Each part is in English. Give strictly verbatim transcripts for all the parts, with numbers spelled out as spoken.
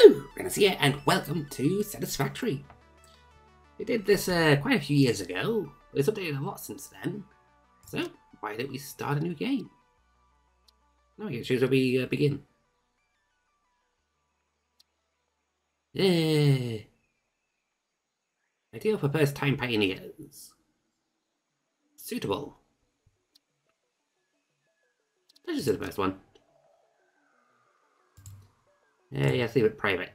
Hello, Renas here, and welcome to Satisfactory. We did this uh, quite a few years ago, but it's updated a lot since then, so why don't we start a new game? Now we choose where we uh, begin. Yeah. Ideal for first-time pioneers. Suitable. Let's just do the first one. Yeah, yeah, let's leave it private.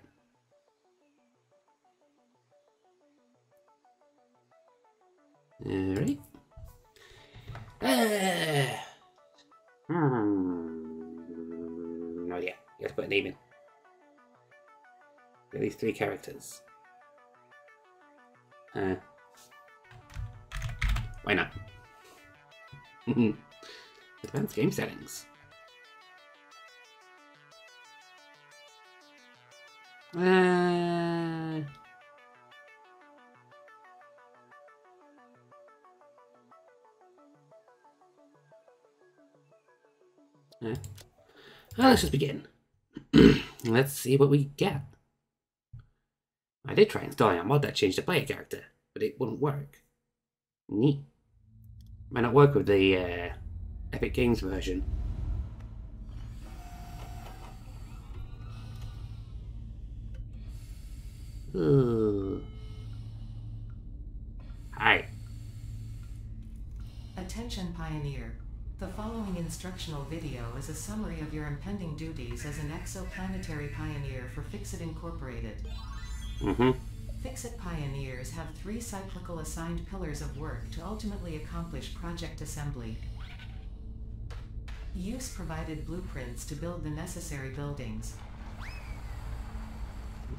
Alright. Uh, hmm. No idea. You have to put a name in. At least three characters. Uh, why not? Advanced game settings. Uh, yeah. Well, let's just begin. Let's see what we get. I did try installing a mod that changed the player character, but it wouldn't work. Neat. Might not work with the uh, Epic Games version. Ooh. Hi. Attention, Pioneer. The following instructional video is a summary of your impending duties as an exoplanetary pioneer for Fixit Incorporated. Mm-hmm. Fixit pioneers have three cyclical assigned pillars of work to ultimately accomplish project assembly. Use provided blueprints to build the necessary buildings.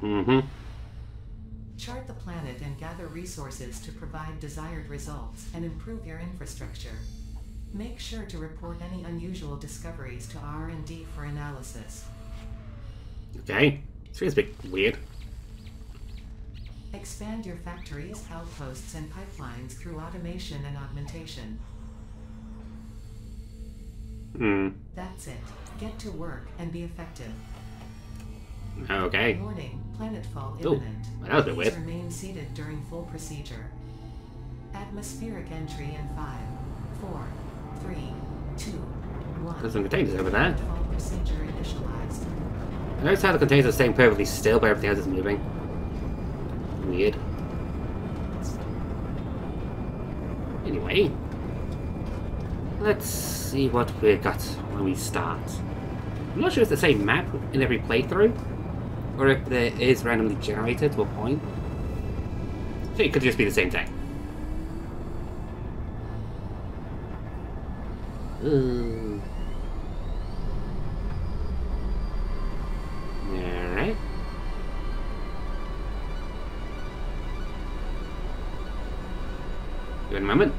Mm-hmm. Chart the planet and gather resources to provide desired results and improve your infrastructure. Make sure to report any unusual discoveries to R and D for analysis. Okay, seems a bit weird. Expand your factories, outposts, and pipelines through automation and augmentation. Hmm. That's it. Get to work and be effective. Okay. Warning, planetfall imminent. Ooh, that was a bit weird. Please remain seated during full procedure. Atmospheric entry in five, four, three, two, one. There's some containers over there. Planetfall procedure initialized. I noticed how the containers are staying perfectly still, but everything else is moving. Weird. Anyway, let's see what we got when we start. I'm not sure if it's the same map in every playthrough, or if it is randomly generated to a point. So it could just be the same thing. Ooh. Alright. Give it a moment. I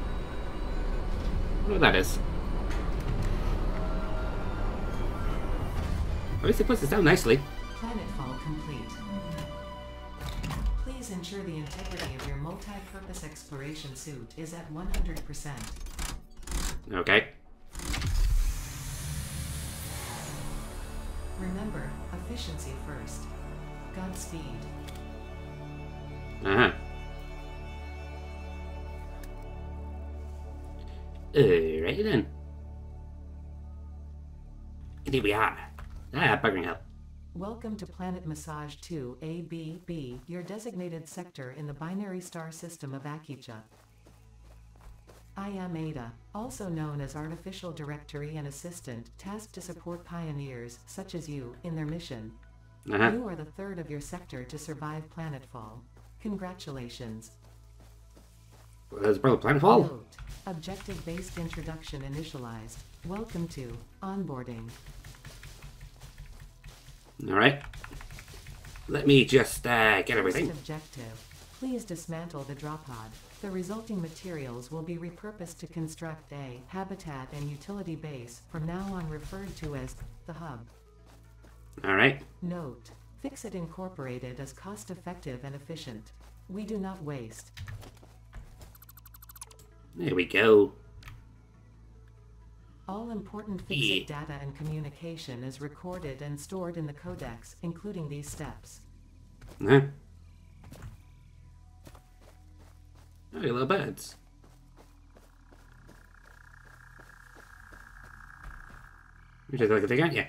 wonder what that is. At least it puts this down nicely. Planetfall complete. Please ensure the integrity of your multi-purpose exploration suit is at one hundred percent. Okay. Remember, efficiency first. Godspeed. Uh-huh. Alrighty then. And here we are. Ah, buggering hell. Welcome to Planet Massage two A B B, your designated sector in the binary star system of Akicha. I am Ada, also known as Artificial Directory and Assistant, tasked to support pioneers, such as you, in their mission. Uh-huh. You are the third of your sector to survive planetfall. Congratulations. Well, there's probably planetfall. Objective-based introduction initialized. Welcome to onboarding. Alright. Let me just uh, get everything. Objective. Please dismantle the drop pod. The resulting materials will be repurposed to construct a habitat and utility base, from now on referred to as the hub. Alright. Note, Fixit Incorporated is cost-effective and efficient. We do not waste. There we go. All important Fixit data and communication is recorded and stored in the codex, including these steps. Nah. Oh, you little birds. Let me take a look at the thing out, yeah.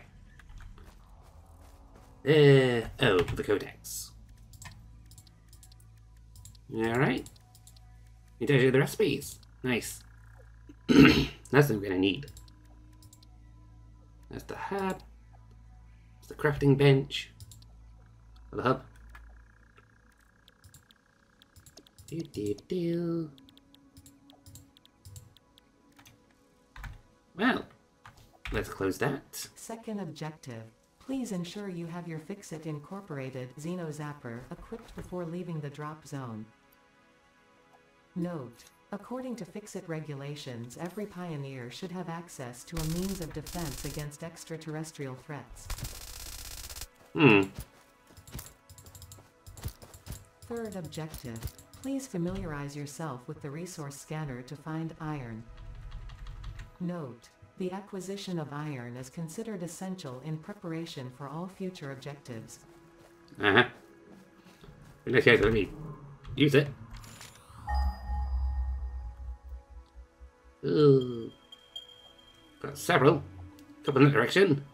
Uh, oh, the codex. Alright. You don't do the recipes. Nice. That's what I'm gonna need. That's the hub. That's the crafting bench. The hub. Do do do. Well, let's close that. Second objective. Please ensure you have your Fixit Incorporated Xeno Zapper equipped before leaving the drop zone. Note. According to Fixit regulations, every pioneer should have access to a means of defense against extraterrestrial threats. Hmm. Third objective. Please familiarize yourself with the resource scanner to find iron. Note. The acquisition of iron is considered essential in preparation for all future objectives. Uh-huh. In this case, let me use it. Ooh. Got several. A couple in that direction.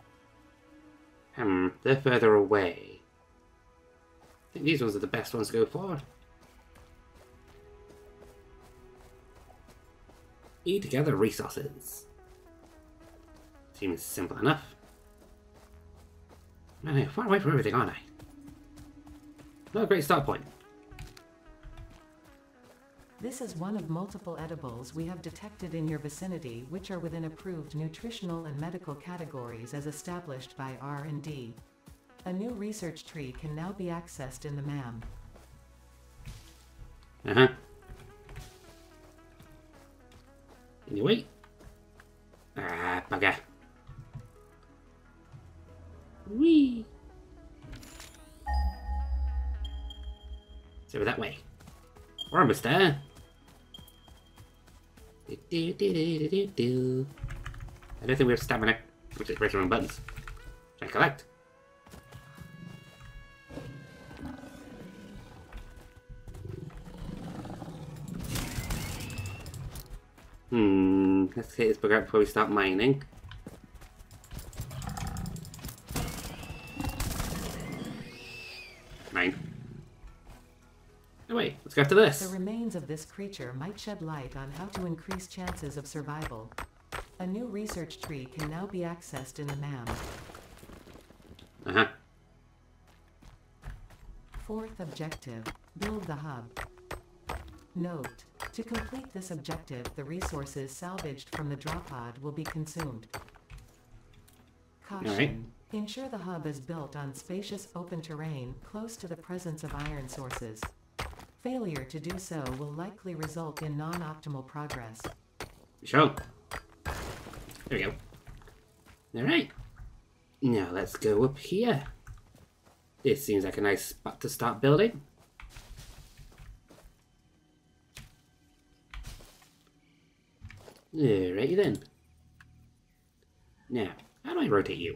Hmm, they're further away. I think these ones are the best ones to go for. E together resources. Seems simple enough. Man, I'm far away from everything, aren't I? Not a great start point. This is one of multiple edibles we have detected in your vicinity, which are within approved nutritional and medical categories as established by R and D. A new research tree can now be accessed in the M A M. Uh-huh. Anyway. Ah, bugger. Whee! It's over that way. We're almost there. Do, do, do, do, do, do. I don't think we have stamina. Which is pressing on buttons. Try and collect. Hmm. Let's get this bug out before we start mining. Mine. No way. Let's go after this. The remains of this creature might shed light on how to increase chances of survival. A new research tree can now be accessed in the M A M. Uh-huh. Fourth objective. Build the hub. Note. To complete this objective, the resources salvaged from the drop pod will be consumed. Caution. All right. Ensure the hub is built on spacious open terrain close to the presence of iron sources. Failure to do so will likely result in non-optimal progress. Sure. There we go. Alright. Now let's go up here. This seems like a nice spot to start building. Alrighty then. Now, how do I rotate you?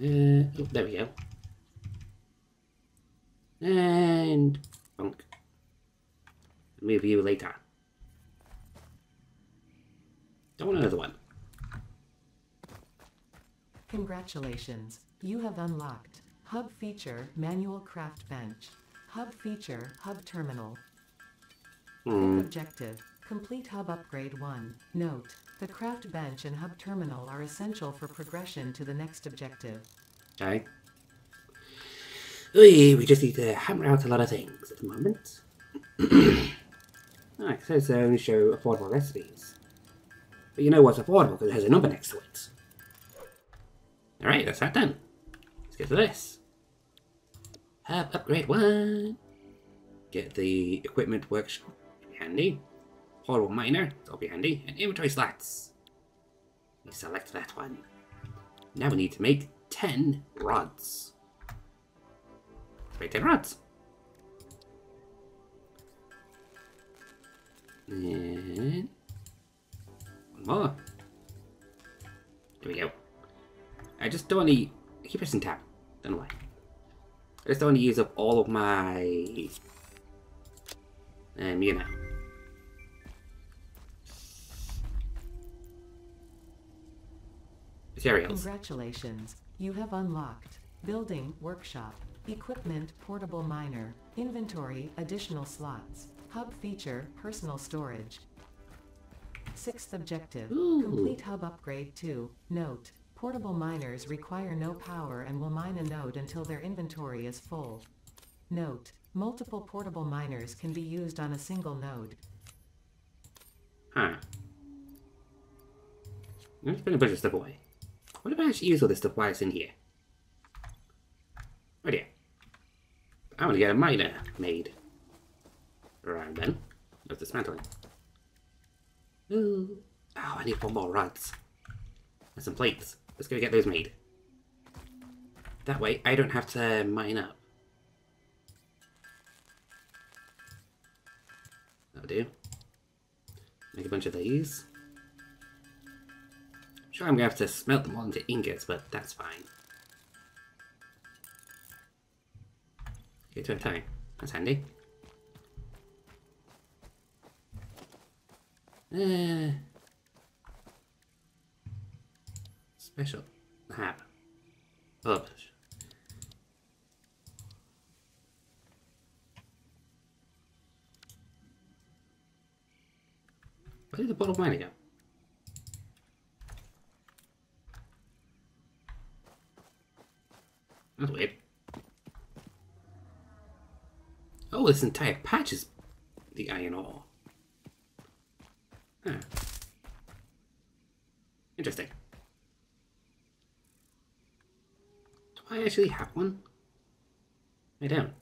Uh, oh, there we go. And bonk. Move you later. Don't want another one. Congratulations. You have unlocked Hub Feature Manual Craft Bench. Hub Feature Hub Terminal. Hmm. Objective. Complete Hub Upgrade one. Note. The Craft Bench and Hub Terminal are essential for progression to the next objective. Okay. We just need to hammer out a lot of things at the moment. Alright, so it's only show affordable recipes. But you know what's affordable because it has a number next to it. Alright, that's that done. Let's get to this. Hub upgrade one. Get the equipment workshop. Be handy. Portable miner. That'll be handy. And inventory slats. We select that one. Now we need to make ten rods. Make ten rods. And more. There we go. I just don't want to... I keep pressing tab. Don't know why. I just don't want to use up all of my... Um, you know. Materials. Congratulations. You have unlocked building, workshop, equipment, portable miner, inventory, additional slots, hub feature, personal storage. Sixth objective, Ooh. Complete hub upgrade two. Note, portable miners require no power and will mine a node until their inventory is full. Note, multiple portable miners can be used on a single node. Huh. I'm just putting a bunch of stuff away. What if I actually use all this stuff while it's in here? Oh dear. I want to get a miner made. Right then. That's dismantling. Ooh. Oh, I need four more rods. And some plates. Let's go get those made. That way I don't have to mine up. That'll do. Make a bunch of these. Sure, I'm going to have to smelt them all into ingots, but that's fine. Okay, two at a time. That's handy. Uh, special hab. Publish. Where did the bottle of mine go? That's weird. Oh, this entire patch is the iron ore. Huh. Interesting. Do I actually have one? I don't.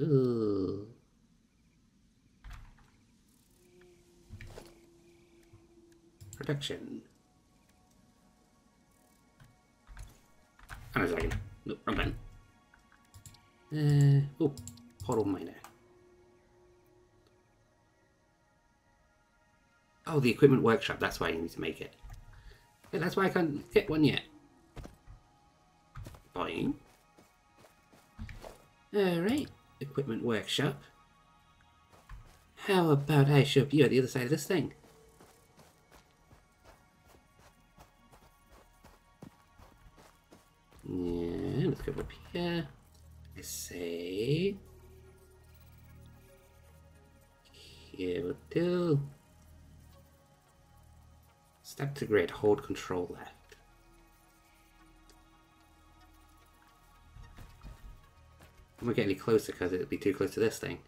Ooh. Production. Hang on a second. Nope, wrong button. Uh, oh, portal miner. Oh, the equipment workshop, that's why you need to make it. Yeah, that's why I can't get one yet. Buying. Alright, equipment workshop. How about I show you at the other side of this thing? Yeah, let's go up here. Let's say... Here we'll do... Step to grid, hold control left. I won't get any closer because it'll be too close to this thing.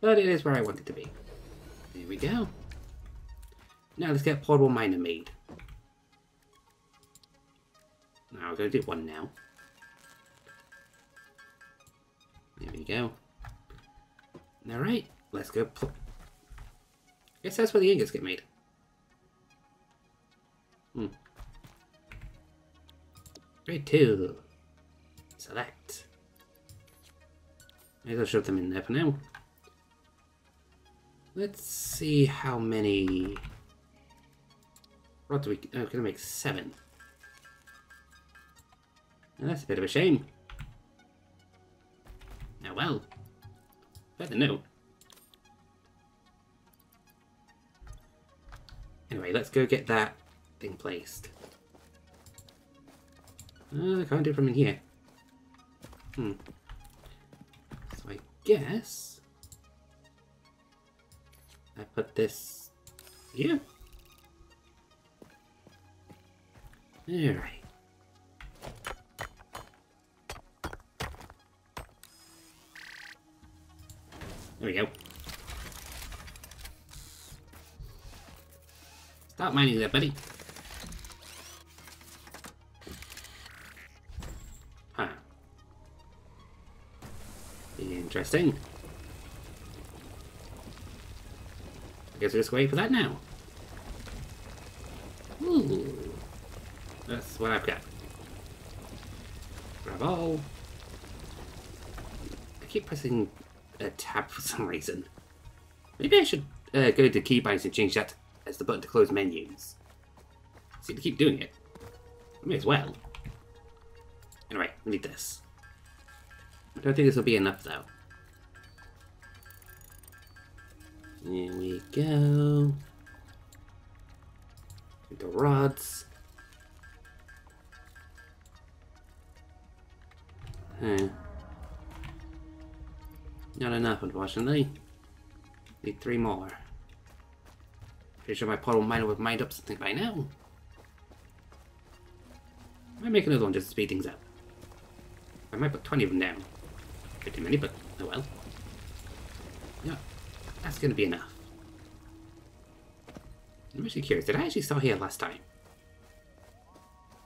But it is where I want it to be. There we go. Now let's get a portable miner made. Now we're going to do one now. There we go. Alright, let's go. I guess that's where the ingots get made. Hmm. Grade two. Select. Maybe I'll shove them in there for now. Let's see how many rods we oh, can I make seven. And that's a bit of a shame. Oh well. Better know. Anyway, let's go get that thing placed. Uh, I can't do it from in here. Hmm. So I guess I put this here. Alright. There we go. Stop mining there, buddy. Huh. Interesting. I guess we're just waiting for that now. Ooh. That's what I've got. Grab all. I keep pressing... a tab for some reason. Maybe I should uh, go to keybanks and change that as the button to close menus. See, to keep doing it. I may as well. Anyway, I need this. I don't think this will be enough though. Here we go. The rods. Hmm. Not enough, unfortunately. Need three more. Pretty sure my portal miner would mind up something by now. I might make another one just to speed things up. I might put twenty of them down. Pretty many, but oh well. Yeah, that's gonna be enough. I'm actually curious, did I actually start here last time?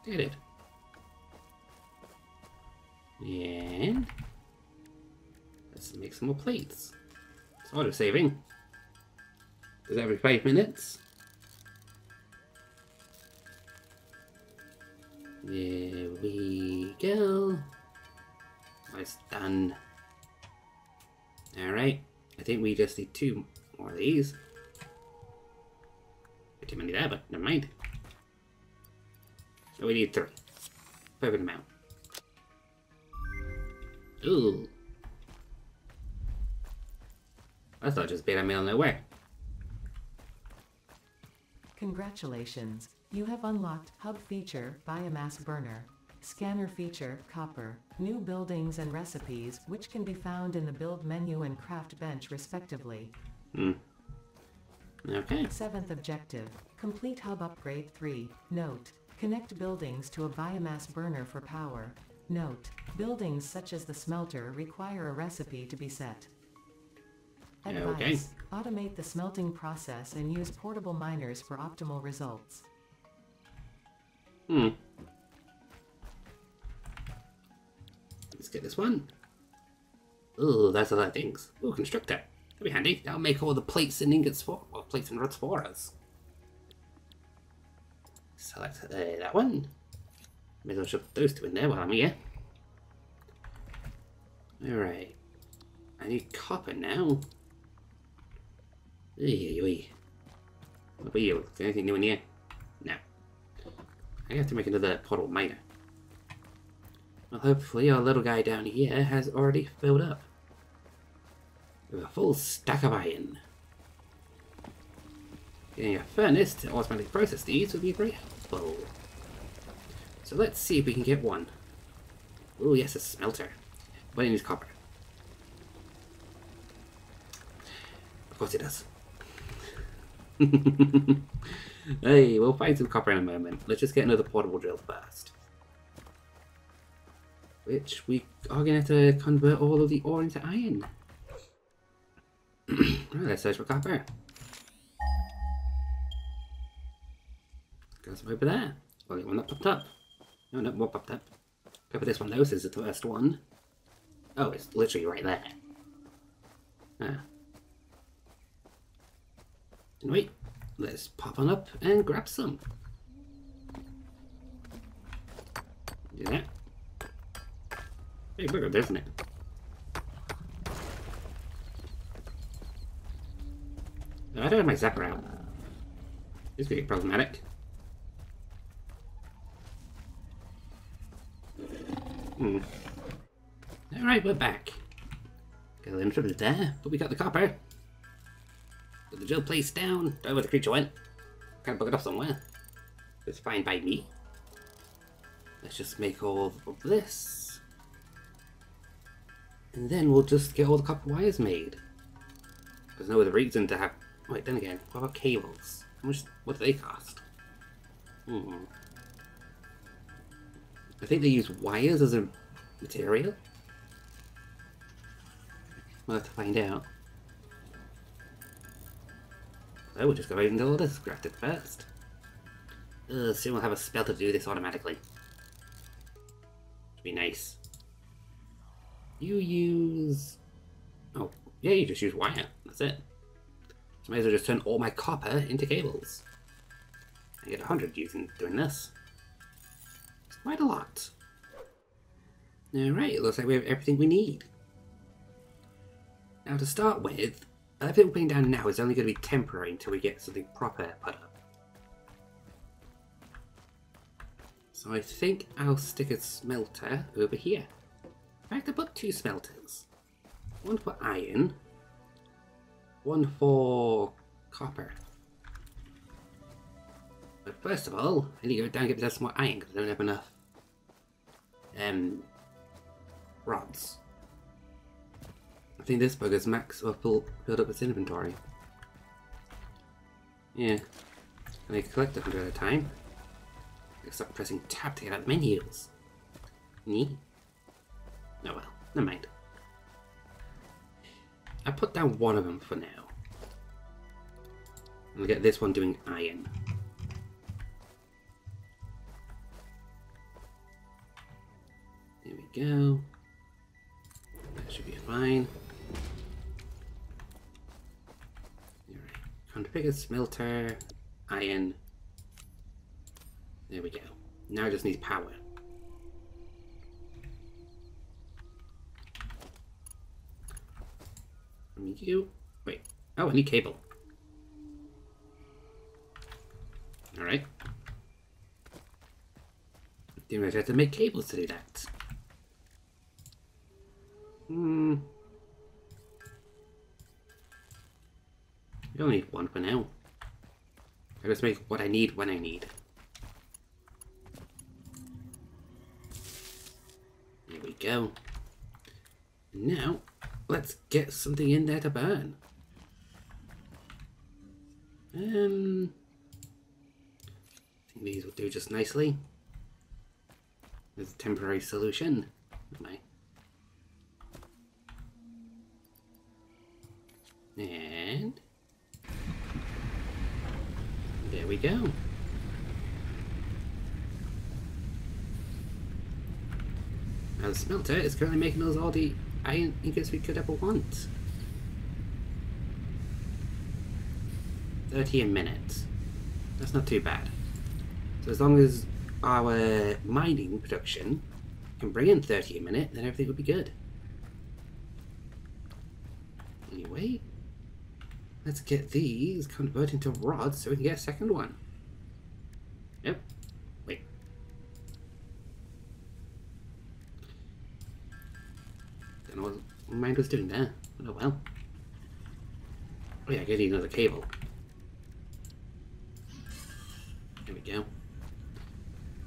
I think I did. And let's make some more plates. It's auto saving. Does every five minutes? There we go. Nice done. Alright. I think we just need two more of these. Not too many there, but never mind. So we need three. Perfect amount. Ooh. That's not just beta mail nowhere. Congratulations. You have unlocked Hub feature, Biomass Burner. Scanner feature, Copper. New buildings and recipes, which can be found in the Build menu and Craft bench, respectively. Hmm. Okay. Seventh objective. Complete Hub Upgrade three. Note. Connect buildings to a Biomass Burner for power. Note. Buildings such as the smelter require a recipe to be set. Advice. Okay. Automate the smelting process and use portable miners for optimal results. Hmm. Let's get this one. Ooh, that's a lot of things. Ooh, constructor. That'll be handy. That'll make all the plates and ingots for, well, plates and rods for us. Select uh, that one. Maybe I'll shove those two in there while I'm here. Alright. I need copper now. Oy, oy. What about you? Is there anything new in here? No. I have to make another portal miner. Well, hopefully our little guy down here has already filled up. With a full stack of iron. Getting a furnace to automatically process these would be very helpful. So let's see if we can get one. Oh yes, a smelter. But it needs copper. Of course it does. Hey, we'll find some copper in a moment. Let's just get another portable drill first. Which we are going to have to convert all of the ore into iron. Right, let's search for copper. Got some over there. Oh, get one that popped up. No, no, more popped up. Go for this one though, this is the first one. Oh, it's literally right there. Ah. Anyway, let's pop on up and grab some. Do that. Hey, bigger, isn't it? No, I don't have my zapper out. This could be problematic. Hmm. Alright, we're back. Got a little trouble there, but we got the copper. Put the drill place down. Don't know where the creature went. Kind of bugged it off somewhere. It's fine by me. Let's just make all of this. And then we'll just get all the copper wires made. There's no other reason to have... Wait, then again, what about cables? How much... What do they cost? Hmm. I think they use wires as a material? We'll have to find out. So we'll just go right into all this, craft it first. Uh, soon we'll have a spell to do this automatically. It'd be nice. You use... Oh, yeah, you just use wire. That's it. So I may as well just turn all my copper into cables. I get one hundred using doing this. It's quite a lot. Alright, it looks like we have everything we need. Now to start with, And the people being down now is only going to be temporary until we get something proper put up. So I think I'll stick a smelter over here. I have to put two smelters. One for iron. One for copper. But first of all, I need to go down and get myself some more iron because I don't have enough um, rods. I think this bugger's max or full filled up its inventory. Yeah. And I collect a hundred at a time. I start pressing tab to get out menus. Nee. Oh well, never mind. I put down one of them for now. And we'll get this one doing iron. There we go. That should be fine. Alright, configure smelter, iron. There we go. Now it just needs power. You wait. Oh, I need cable. Alright. Didn't realize I had to make cables to do that. Hmm. We only need one for now. I just make what I need when I need. There we go. Now, let's get something in there to burn. Um, I think these will do just nicely. There's a temporary solution. Okay. And there we go. Now the smelter is currently making us all the iron ingots we could ever want. thirty a minute. That's not too bad. So as long as our mining production can bring in thirty a minute, then everything will be good. Anyway, let's get these converted into rods so we can get a second one. Yep. Don't know what my mind was doing there. Oh well. Oh yeah, I need another cable. There we go.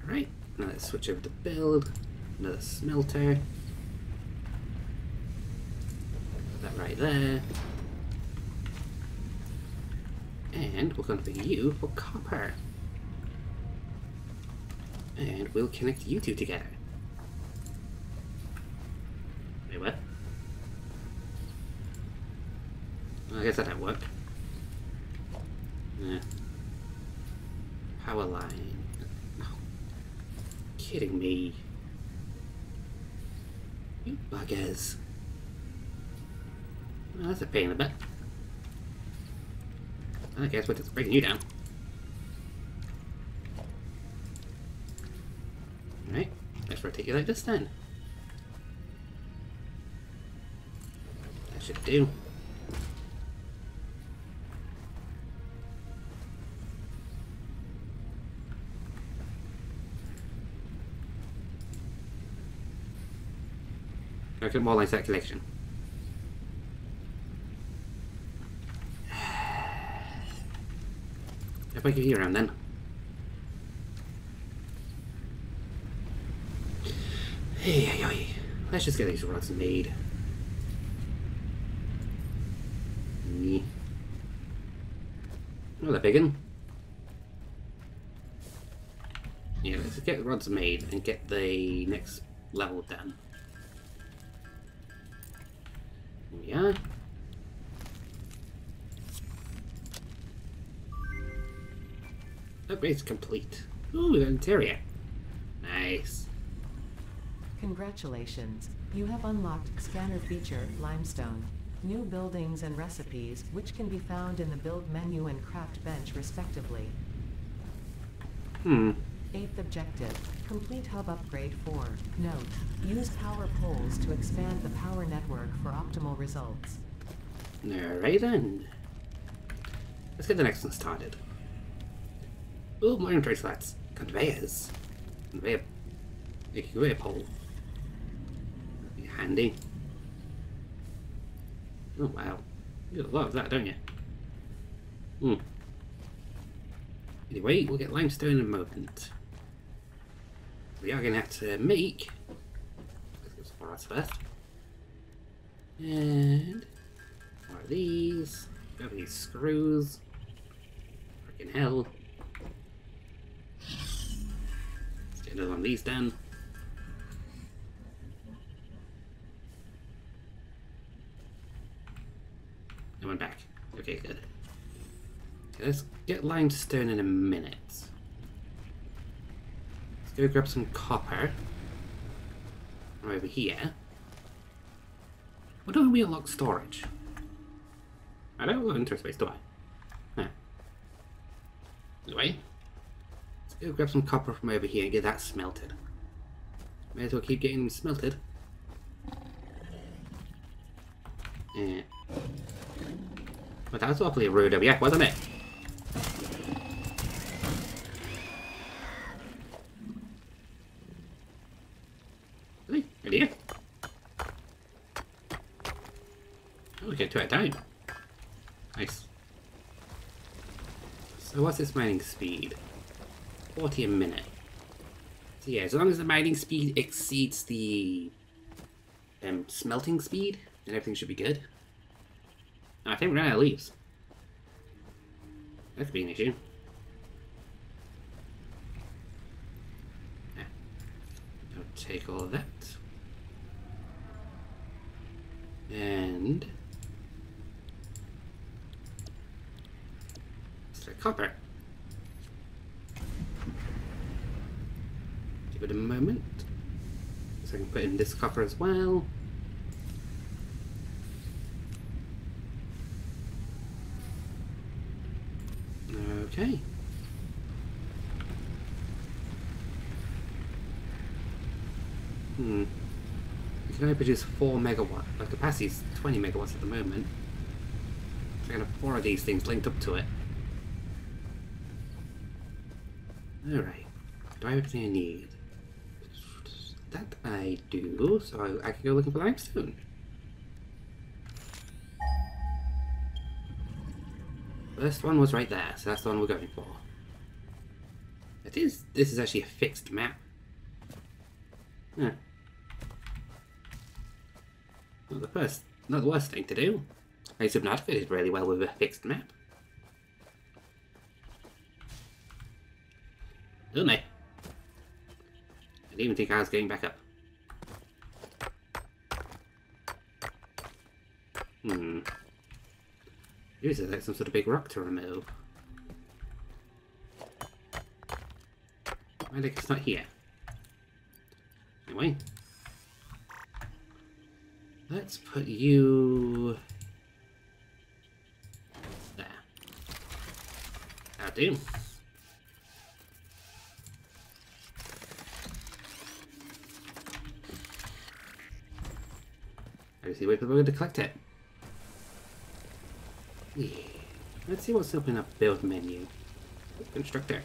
Alright, now let's switch over to build. Another smelter. Put that right there. And we're going to configure you for copper. And we'll connect you two together. I guess that didn't work. Yeah. Power line. No. Kidding me. You buggers. Well, that's a pain in the butt. I guess we're just breaking you down. Alright, let's rotate you like this then. That should do. I get more like that collection. If I give you around then. Hey, hey, hey. Let's just get these rods made. Me. Oh, they're big un. Yeah, let's get the rods made and get the next level done. Yeah. Upgrade's complete. Ooh, we got interior. Nice. Congratulations. You have unlocked scanner feature, limestone. New buildings and recipes, which can be found in the build menu and craft bench respectively. Hmm. Eighth objective, complete hub upgrade four. Note, use power poles to expand the power network for optimal results. Alright then. Let's get the next one started. Ooh, more inventory slots. Conveyors. Conveyor... A conveyor pole. That'd be handy. Oh wow. You get a lot of that, don't you? Hmm. Anyway, we'll get limestone in a moment. We are going to have to make... Let's get some more out of earth. And... More of these. Grab these screws. Freaking hell. Let's get another one of these done. No one back. Okay, good. Okay, let's get limestone in a minute. Let's go grab some copper from over here. Why don't we unlock storage? I don't want interface space, do I? No. Anyway, let's go grab some copper from over here and get that smelted. May as well keep getting them smelted. Yeah. Well, that was awfully rude of you, wasn't it? Really? Really? Oh, we get two at a time. Nice. So what's this mining speed? forty a minute. So yeah, as long as the mining speed exceeds the um, smelting speed, then everything should be good. No, I think we're running out of leaves. That could be an issue. Yeah. I'll take all of that. And... copper. Give it a moment. So I can put in this copper as well. Okay. Hmm. I can only produce four megawatts. My capacity is twenty megawatts at the moment. So I can have four of these things linked up to it. Alright, do I have everything I need? That I do, so I, I can go looking for limestone. First one was right there, so that's the one we're going for. It is, this is actually a fixed map. Huh. Not the first, not the worst thing to do. I Subnautica did really well with a fixed map. Didn't they? I didn't even think I was getting back up. Hmm. Usually like some sort of big rock to remove. I think it's not here. Anyway. Let's put you... there. That'll do. See where people are going to collect it. Yeah. Let's see what's up in our build menu. Constructor.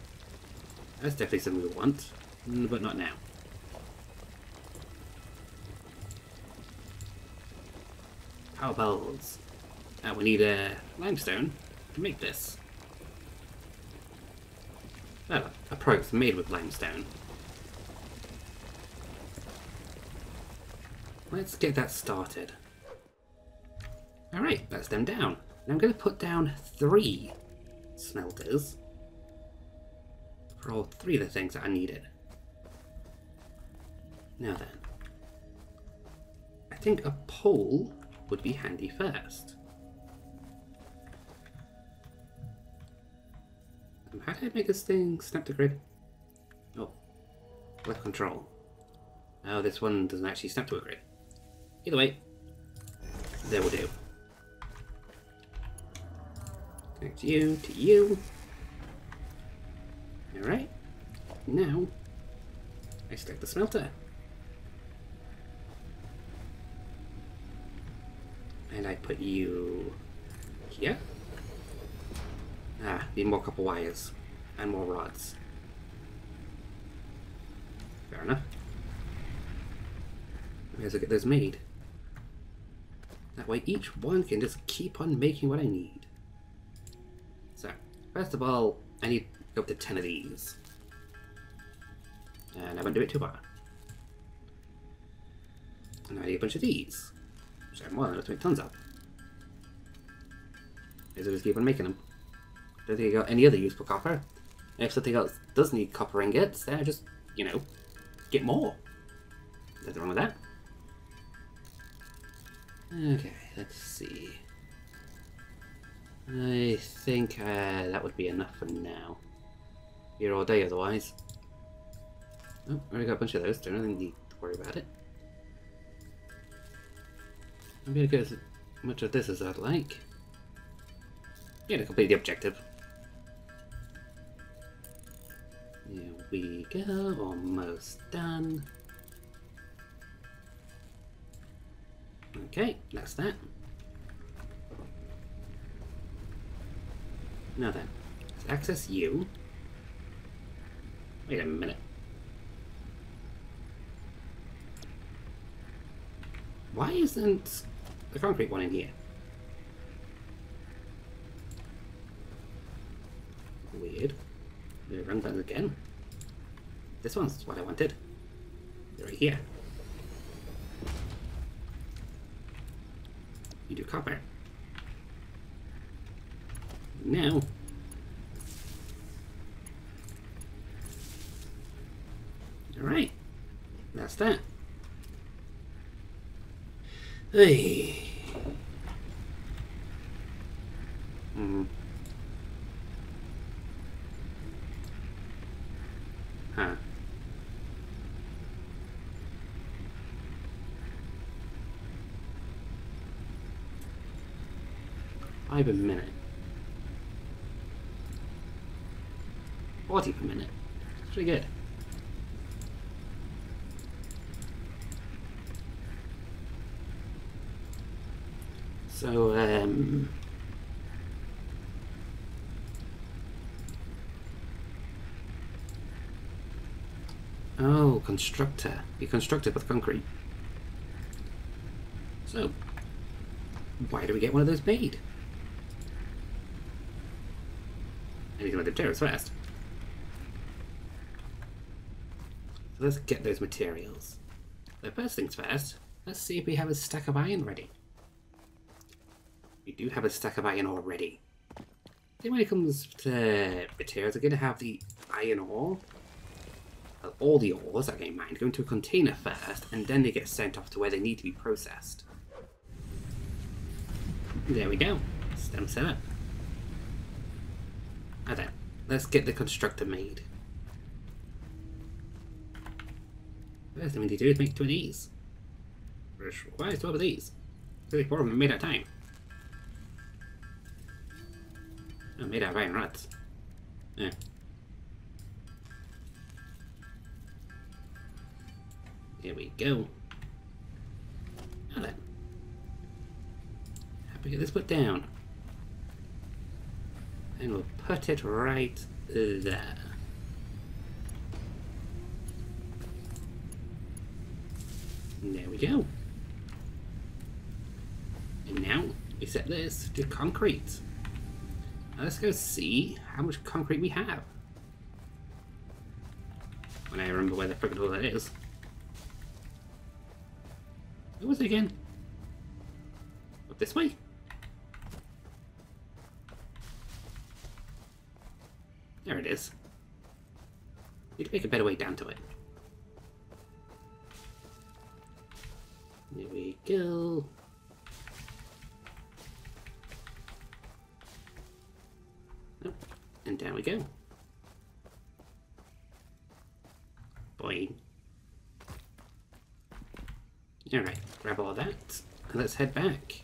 That's definitely something we want, but not now. Power balls. Now we need a limestone to make this. Well, a product's made with limestone. Let's get that started. Alright, that's them down. And I'm going to put down three smelters for all three of the things that I needed. Now then, I think a pole would be handy first. How do I make this thing snap to grid? Oh, left control. Oh, this one doesn't actually snap to a grid. Either way, there will do. Connect you to you. Alright. Now, I select the smelter. and I put you here. Ah, need more couple wires and more rods. Fair enough. May as well get those made. That way each one can just keep on making what I need. So, first of all, I need up to ten of these. And I won't do it too far. And I need a bunch of these. Which I have more than enough to make tons of. May as well just keep on making them. Don't think I got any other use for copper. And if something else does need copper ingots, then I just, you know, get more. Nothing wrong with that. Okay, let's see. I think uh, that would be enough for now. Here all day otherwise. Oh, already got a bunch of those. Don't really need to worry about it. I'm going to get as much of this as I'd like. Yeah, to complete the objective. Here we go. Almost done. Okay, that's that. Now then, let's access you. Wait a minute. Why isn't the concrete one in here? Weird. We'll run that again. This one's what I wanted. Right here. You do copper. Now. Alright. That's that. Hey. Hmm. Huh. Five a minute. Forty per minute. That's pretty good. So, um... oh, constructor. You constructed with concrete. So, why do we get one of those made? Anything with the materials first. So let's get those materials. So first things first, let's see if we have a stack of iron ready. We do have a stack of iron already. I think when it comes to materials, we're going to have the iron ore. Well, all the ores, that don't mind, go into a container first, and then they get sent off to where they need to be processed. There we go. Stem set up. Okay, let's get the constructor made. First thing we need to do is make two of these. Which requires twelve of these. There's four of them made at a time. Oh, made out of iron rods. Yeah. Here we go. Now then. How we get this put down? And we'll put it right there. There we go. And now we set this to concrete. Now let's go see how much concrete we have. When I remember where the frickin' all that is. Where was it again? Up this way? There it is. Need to make a better way down to it. There we go. Oh, and down we go. Boing. Alright, grab all that, and let's head back.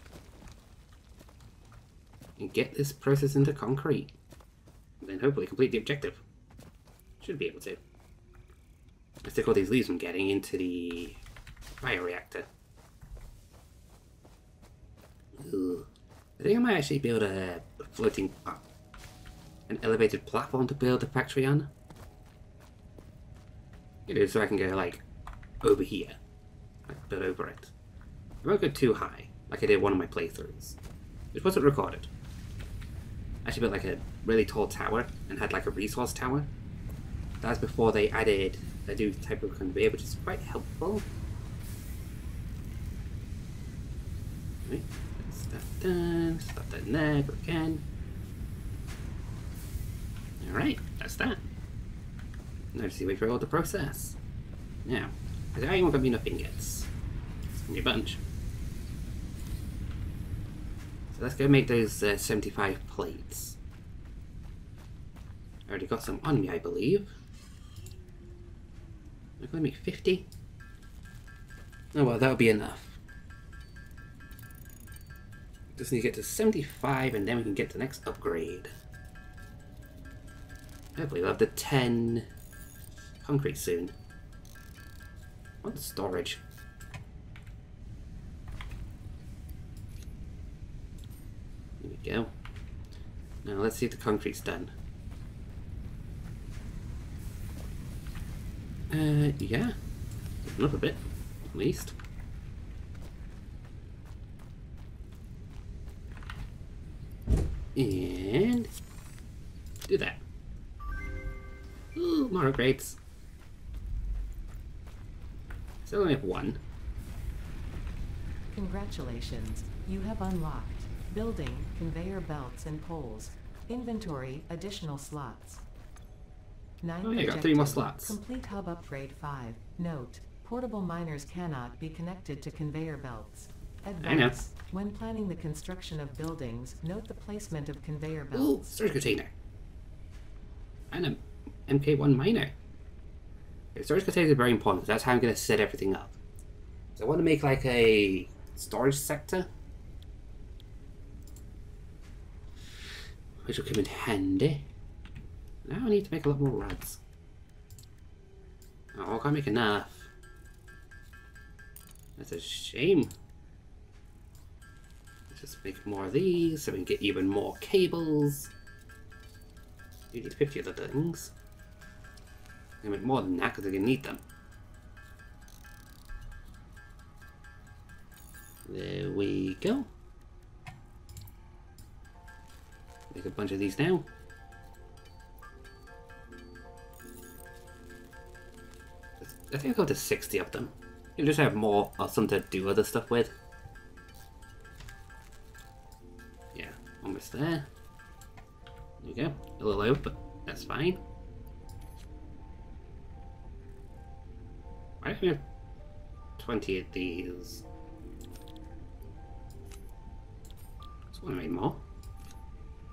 And get this process into concrete. Then hopefully complete the objective. Should be able to. Let's take all these leaves from getting into the bioreactor. Ugh. I think I might actually build a floating, uh, an elevated platform to build the factory on. You know, so I can go like over here, like build over it. I won't go too high, like I did one of my playthroughs, which wasn't recorded. I actually built like a really tall tower and had like a resource tower. That was before they added a new type of conveyor, which is quite helpful. Right. Stop that, stop that there, go again. Alright, that's that. Now just wait for all the process. Now, I don't want to be enough ingots. It's going to be a bunch. So let's go make those uh, seventy-five plates. I already got some on me, I believe. I'm going to make fifty. Oh well, that'll be enough. Just need to get to seventy-five and then we can get the next upgrade. Hopefully we'll have the ten concrete soon. What's storage? There we go. Now let's see if the concrete's done. Uh, yeah. Open up a bit, at least. And do that. Ooh, more upgrades. So I only have one. Congratulations, you have unlocked building, conveyor belts and poles, inventory, additional slots. Nine oh yeah, I got three more slots. Complete hub upgrade five. Note, portable miners cannot be connected to conveyor belts. Advance. I know. When planning the construction of buildings, note the placement of conveyor belts. Ooh, storage container. And an M K one miner. Okay, storage containers are very important. That's how I'm going to set everything up. So I want to make like a storage sector, which will come in handy. Now I need to make a lot more rods. Oh, I can't make enough. That's a shame. Just make more of these so we can get even more cables. You need fifty of the things. I'm gonna make more than that because I'm gonna need them. There we go. Make a bunch of these now. I think I'll go to sixty of them. You'll just have more or something to do other stuff with. Almost there. There we go. A little low, but that's fine. I have twenty of these. Just want to make more.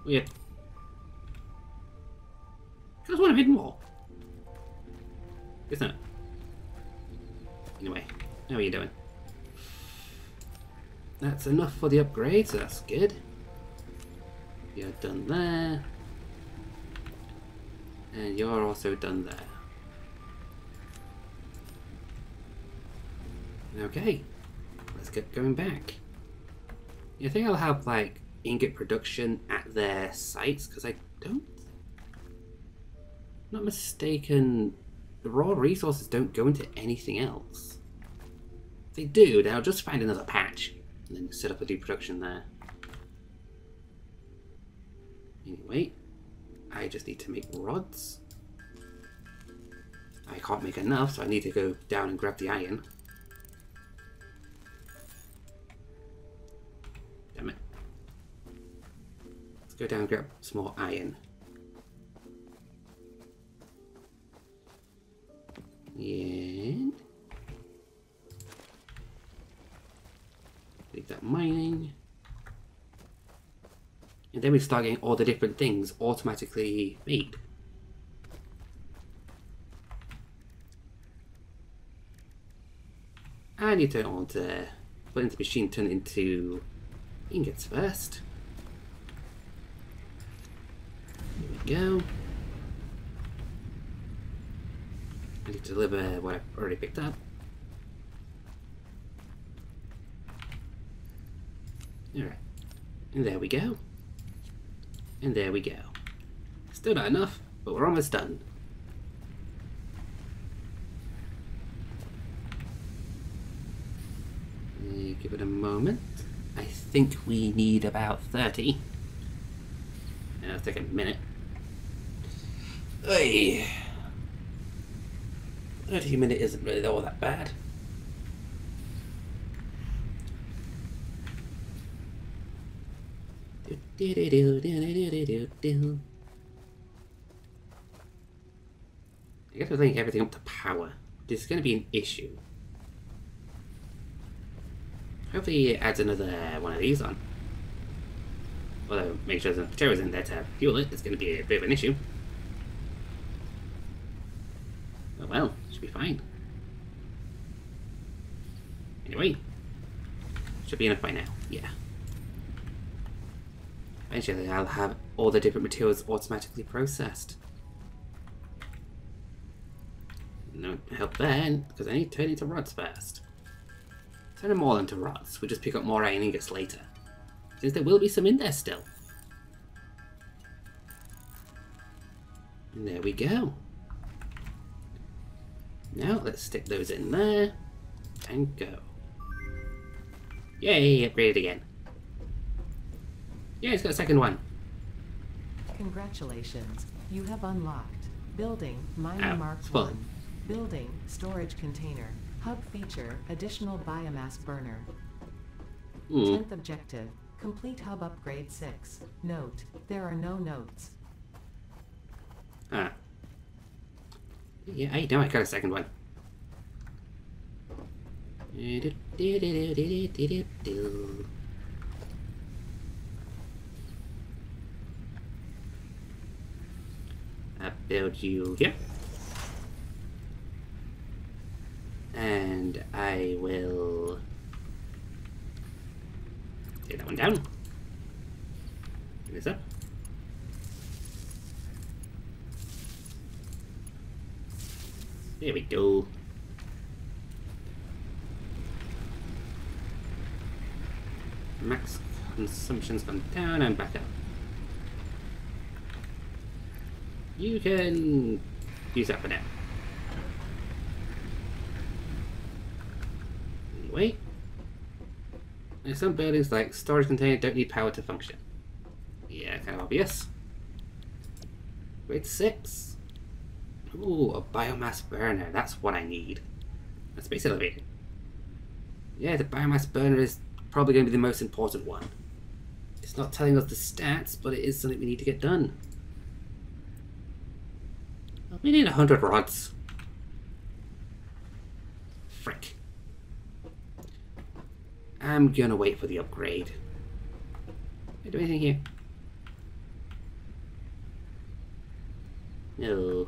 Weird. Just want to make more. Isn't it? Anyway, how are you doing? That's enough for the upgrade, so that's good. You're done there, and you're also done there. Okay, let's get going back. You think I'll have like ingot production at their sites? Because I don't, I'm not mistaken, the raw resources don't go into anything else. If they do, then I'll just find another patch and then set up a new production there. Anyway, I just need to make rods. I can't make enough, so I need to go down and grab the iron. Damn it. Let's go down and grab some more iron. And leave that mining. And then we start getting all the different things automatically made. And you don't want to put into the machine, turn it into ingots first. Here we go. I need to deliver what I've already picked up. All right, and there we go. And there we go. Still not enough, but we're almost done. Give it a moment. I think we need about thirty. It'll take a minute. Oy. thirty minutes isn't really all that bad. Do, do, do, do, do, do, do, do. I gotta link everything up to power. This is gonna be an issue. Hopefully it adds another one of these on. Although, make sure there's enough materials in there to fuel it. It's going to be a bit of an issue. Oh well, should be fine. Anyway, should be enough by now, yeah. Eventually I'll have all the different materials automatically processed. No help then, because I need to turn into rods first. Turn them all into rods. We'll just pick up more iron ingots later, since there will be some in there still. And there we go. Now let's stick those in there and go. Yay! Upgraded again. Yeah, it's got a second one. Congratulations! You have unlocked building mine oh, marked full. one. Building storage container. Hub feature, additional biomass burner. Mm. tenth objective, complete hub upgrade six. Note, there are no notes. Ah. Yeah, I know I got a second one. I build you here. And I will take that one down. Pick this up. There we go. Max consumption's gone down and back up. You can use that for now. Wait. Now some buildings like storage container don't need power to function. Yeah, kind of obvious. Grade six. Ooh, a biomass burner. That's what I need. A space elevator. Yeah, the biomass burner is probably going to be the most important one. It's not telling us the stats, but it is something we need to get done. We need one hundred rods. Frick. I'm gonna wait for the upgrade. Can I do anything here? No.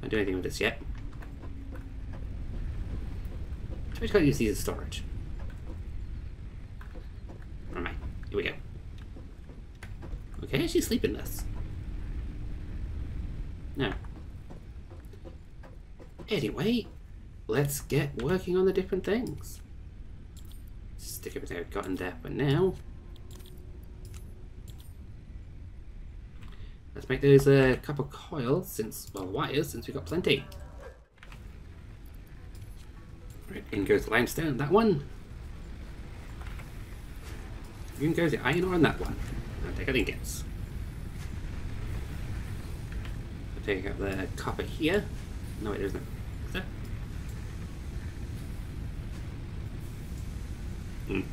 Can't do anything with this yet. So I just gotta use these as storage. Where am I? Here we go. Okay, she's sleeping this. No. Anyway, let's get working on the different things. Stick everything I've got in there for now. Let's make those a uh, couple coils since, well, wires since we've got plenty. Right, in goes the limestone on that one. In goes the iron ore on that one. I'll take out ingots. I'll take out the copper here. No, wait, there isn't. Is there? Mm.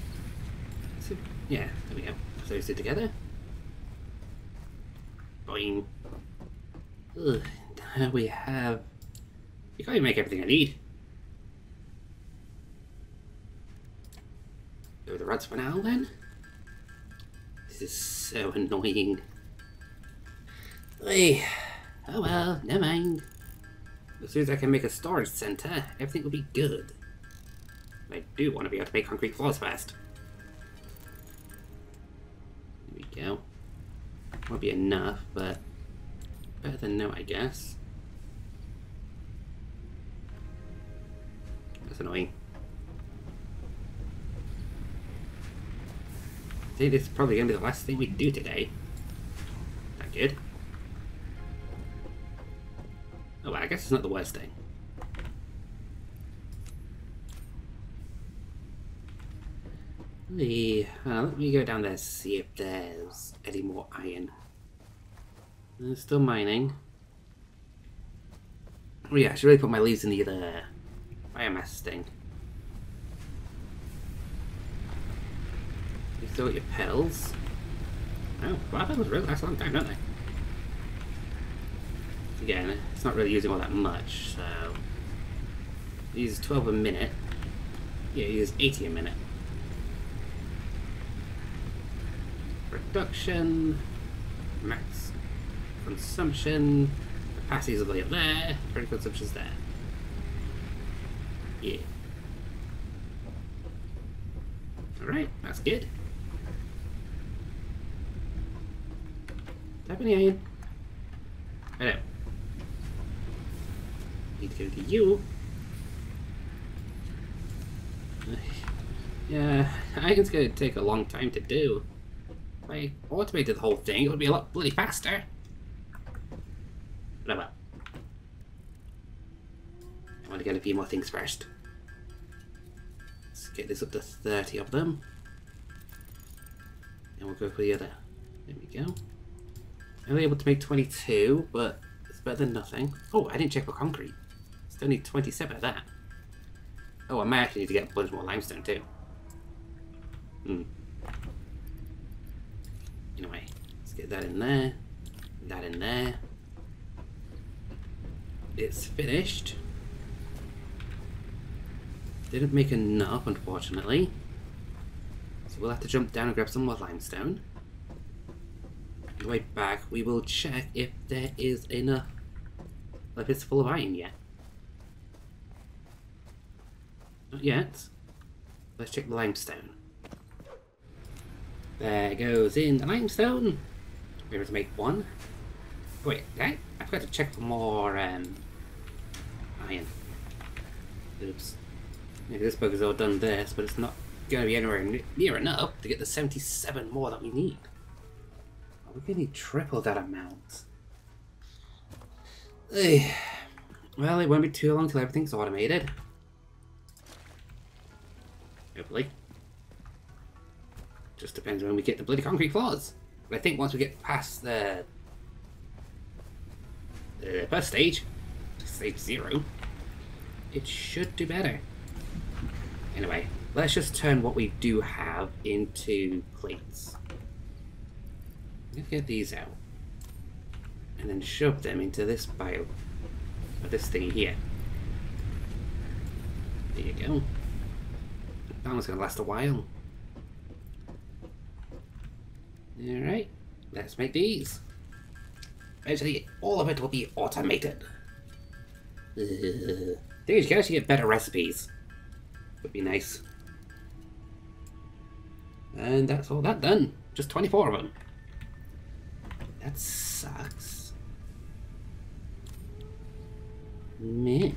So, yeah, there we go. So those two together. Boing. Ugh, now we have... We can't even make everything I need. Go with the rods for now, then. This is so annoying. Oy. Oh well, never mind. As soon as I can make a storage center, everything will be good. I do want to be able to make concrete floors fast. There we go. Won't be enough, but better than no, I guess. That's annoying. I think this is probably going to be the last thing we do today. Not good. Oh, well, I guess it's not the worst thing. Let me, uh, let me go down there and see if there's any more iron. There's still mining. Oh yeah, I should really put my leaves in the other biomass thing. You still got your petals. Oh, wow, petals really last a long time, don't they? Again, it's not really using all that much, so... use twelve a minute. Yeah, use eighty a minute. Production, max consumption, capacity's all the way up there, current consumption's there. Yeah. Alright, that's good. Do I have any iron? I know. Need to go to you. Yeah, iron's gonna take a long time to do. If I automated the whole thing, it would be a lot bloody faster. But, well, I want to get a few more things first. Let's get this up to thirty of them. And we'll go for the other. There we go. I'm only able to make twenty-two, but it's better than nothing. Oh, I didn't check for concrete. Still need twenty-seven of that. Oh, I might actually need to get a bunch more limestone too. Hmm. Anyway, let's get that in there, that in there. It's finished. Didn't make enough, unfortunately. So we'll have to jump down and grab some more limestone. On the way back, we will check if there is enough, if it's full of iron yet. Not yet. Let's check the limestone. There goes in the limestone. We're able to make one. Wait, I, I forgot to check for more um, iron. Oops. Maybe this bug has all done this, but it's not going to be anywhere near enough to get the seventy-seven more that we need. Oh, we're going to need triple that amount. Ugh. Well, it won't be too long till everything's automated. Hopefully. Just depends when we get the bloody concrete floors. But I think once we get past the, the first stage, stage zero, it should do better. Anyway, let's just turn what we do have into plates. I'm gonna get these out and then shove them into this bio, or this thing here. There you go. That one's gonna last a while. Alright, let's make these. Eventually, all of it will be automated. Ugh. I think you can actually get better recipes. Would be nice. And that's all that done. Just twenty-four of them. That sucks. Meh.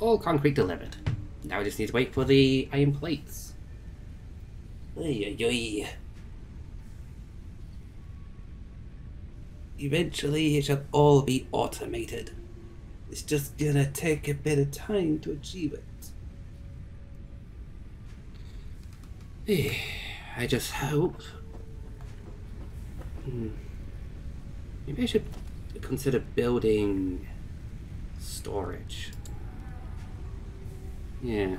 All concrete delivered. Now we just need to wait for the iron plates. Oy, oy, oy. Eventually it shall all be automated. It's just gonna take a bit of time to achieve it. I just hope... Hmm. Maybe I should consider building storage. Yeah.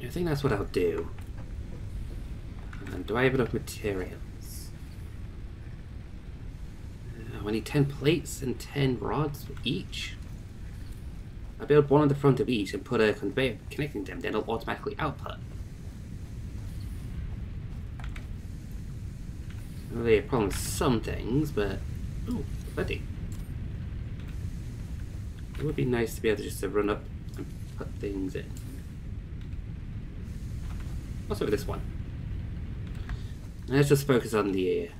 I think that's what I'll do. And do I have enough materials? Uh, I need ten plates and ten rods for each. I'll build one on the front of each and put a conveyor connecting them, then it'll automatically output. Not really a problem with some things, but... Ooh. Bloody. It would be nice to be able to just run up and put things in. Also with this one. Let's just focus on the... Uh,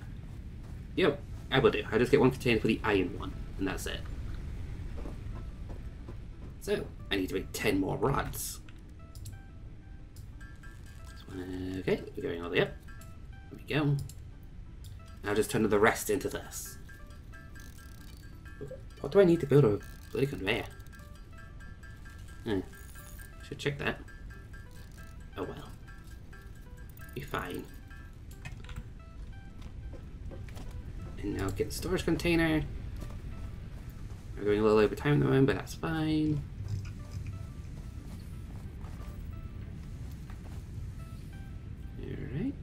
yep, I will do. I'll just get one container for the iron one, and that's it. So, I need to make ten more rods. Okay, we're going all the way up. There we go. Now just turn the rest into this. What do I need to build a bloody conveyor? Hmm. Should check that. Oh well. Be fine. And now get the storage container. We're going a little over time at the moment, but that's fine. Alright.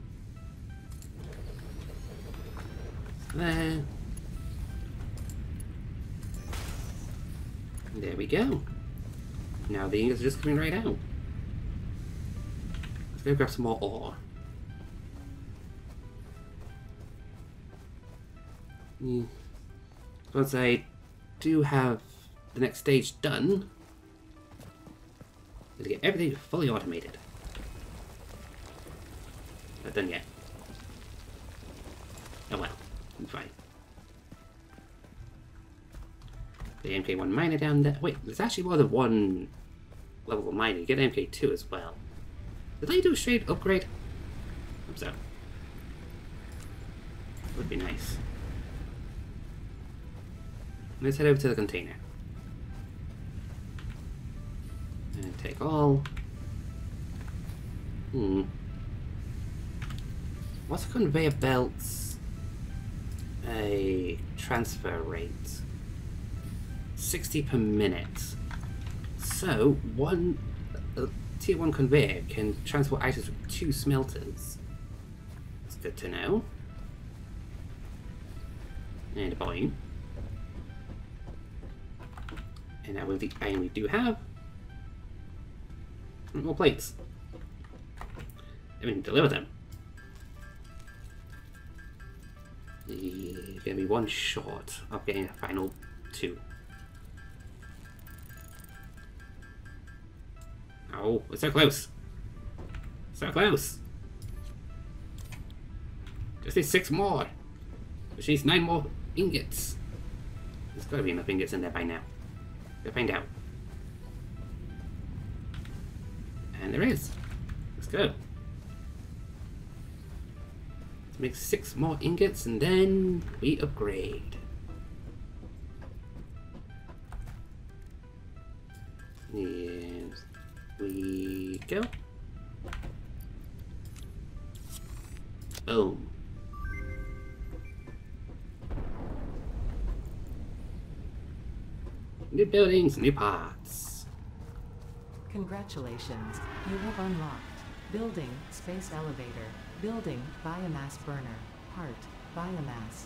There. There we go. Now the ingots are just coming right out. Let's go grab some more ore. Mm. Once I do have the next stage done, I'm going to get everything fully automated. Not done yet. Oh well, I'm fine. The M K one miner down there. Wait, there's actually more than one level of mining. You get M K two as well. Did they do a straight upgrade? I hope so. Would be nice. Let's head over to the container. And take all. Hmm. What's a conveyor belt's a transfer rate? sixty per minute. So, one uh, tier one conveyor can transport items from two smelters. That's good to know. And a volume. And now with the iron we do have, more plates. And we can deliver them. There's gonna be one short of getting a final two. Oh, we're so close! So close! Just need six more! Which needs nine more ingots. There's gotta be enough ingots in there by now. Go find out. And there is. Let's go. Let's make six more ingots and then we upgrade. And we go. Boom. New buildings, new parts. Congratulations, you have unlocked building, space elevator, building, biomass burner, heart, biomass.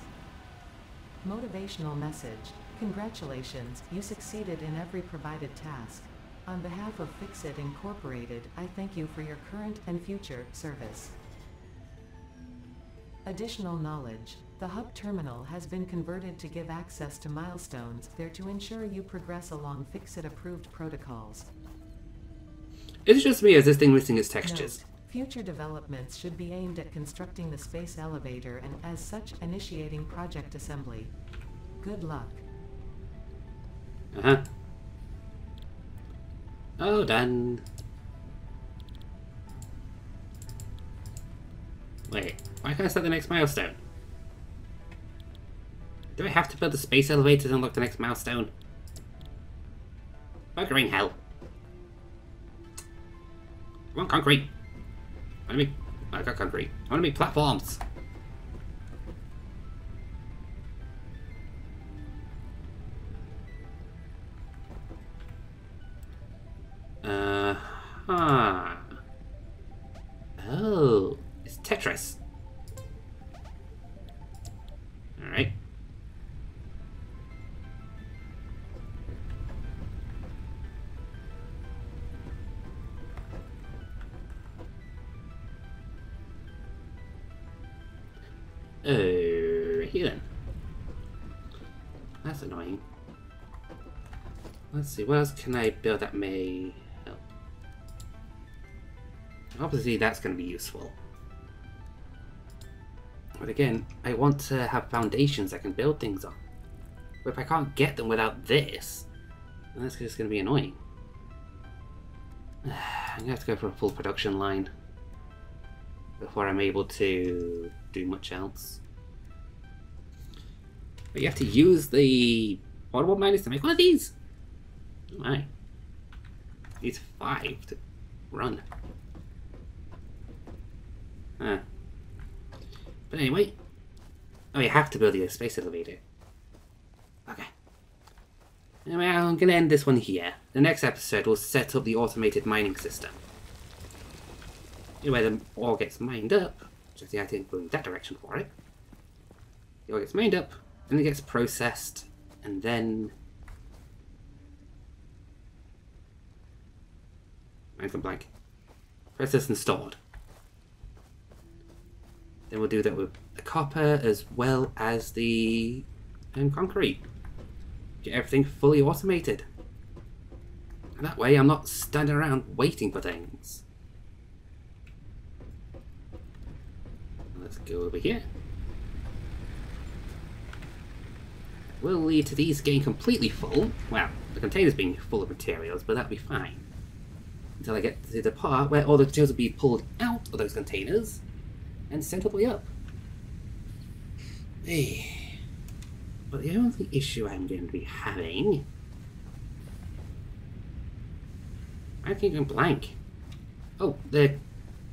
Motivational message, congratulations, you succeeded in every provided task. On behalf of Fixit Incorporated, I thank you for your current and future service. Additional knowledge. The hub terminal has been converted to give access to milestones there to ensure you progress along Fixit-approved protocols. It's just me as this thing missing its textures. Note, future developments should be aimed at constructing the space elevator and, as such, initiating project assembly. Good luck. Uh-huh. Oh, done. Wait, why can't I start the next milestone? Do I have to build a space elevator to unlock the next milestone? Buggering hell. I want concrete. I want to make... Oh, I got concrete. I want to make platforms. Uh huh. Oh, it's Tetris. Alright. Oh, here then. That's annoying. Let's see, what else can I build that may help? Obviously that's going to be useful. But again, I want to have foundations I can build things on. But if I can't get them without this, then that's just going to be annoying. I'm going to have to go for a full production line before I'm able to do much else. But you have to use the portable miners to make one of these! Oh my. These five to run. Huh. But anyway. Oh, you have to build your space elevator. Okay. Anyway, I'm gonna end this one here. The next episode will set up the automated mining system. Anyway, the ore gets mined up. Which is the idea of going that direction for it. The ore gets mined up, then it gets processed, and then... Mind gone blank. Processed and stored. Then we'll do that with the copper as well as the um, concrete. Get everything fully automated. And that way I'm not standing around waiting for things. Let's go over here. Will lead to these getting completely full. Well, the container's being full of materials, but that'll be fine. Until I get to the part where all the materials will be pulled out of those containers and sent all the way up. Hey. But the only issue I'm going to be having... I keep going blank. Oh, the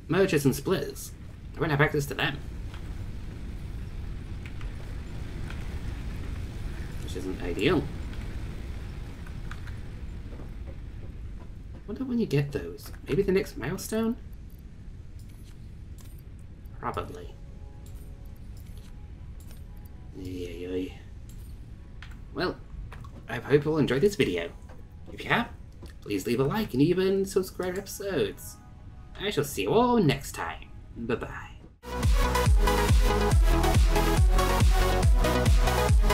mergers and splitters. I won't have access to them. Which isn't ideal. I wonder when you get those. Maybe the next milestone? Probably. Yay. Well, I hope you all enjoyed this video. If you have, please leave a like and even subscribe episodes. I shall see you all next time. Bye bye.